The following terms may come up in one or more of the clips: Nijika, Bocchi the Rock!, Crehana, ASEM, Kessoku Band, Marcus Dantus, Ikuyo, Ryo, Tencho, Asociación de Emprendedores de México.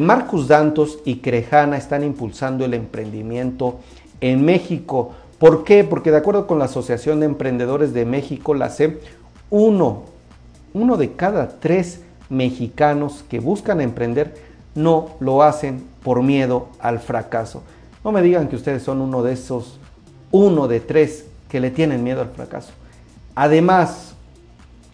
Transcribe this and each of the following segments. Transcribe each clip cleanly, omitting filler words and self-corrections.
Marcus Dantus y Crehana están impulsando el emprendimiento en México. ¿Por qué? Porque de acuerdo con la Asociación de Emprendedores de México, la ASEM, uno de cada 3 mexicanos que buscan emprender no lo hacen por miedo al fracaso. No me digan que ustedes son uno de esos 1 de 3 que le tienen miedo al fracaso. Además,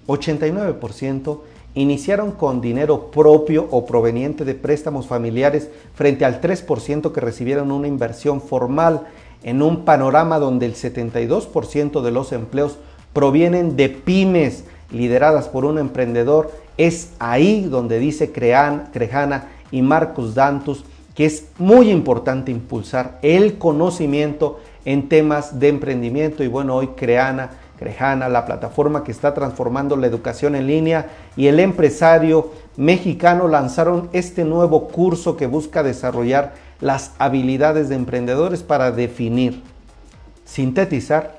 89% iniciaron con dinero propio o proveniente de préstamos familiares frente al 3% que recibieron una inversión formal, en un panorama donde el 72% de los empleos provienen de pymes lideradas por un emprendedor. Es ahí donde dice Crehana y Marcus Dantus que es muy importante impulsar el conocimiento en temas de emprendimiento. Y bueno, hoy Crehana, la plataforma que está transformando la educación en línea, y el empresario mexicano lanzaron este nuevo curso que busca desarrollar las habilidades de emprendedores para definir, sintetizar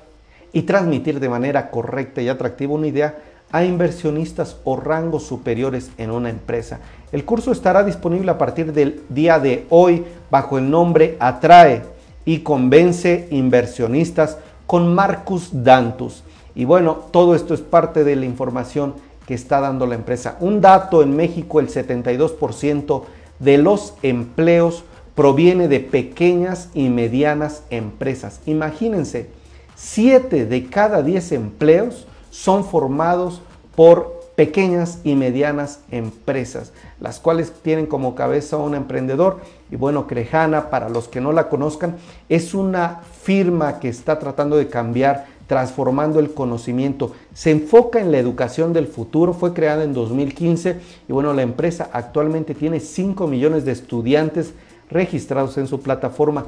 y transmitir de manera correcta y atractiva una idea a inversionistas o rangos superiores en una empresa. El curso estará disponible a partir del día de hoy bajo el nombre Atrae y Convence Inversionistas con Marcus Dantus. Y bueno, todo esto es parte de la información que está dando la empresa. Un dato: en México el 72% de los empleos proviene de pequeñas y medianas empresas. Imagínense, 7 de cada 10 empleos son formados por pequeñas y medianas empresas, las cuales tienen como cabeza a un emprendedor. Y bueno, Crehana, para los que no la conozcan, es una firma que está tratando de cambiar, transformando el conocimiento. Se enfoca en la educación del futuro, fue creada en 2015 y bueno, la empresa actualmente tiene 5 millones de estudiantes registrados en su plataforma.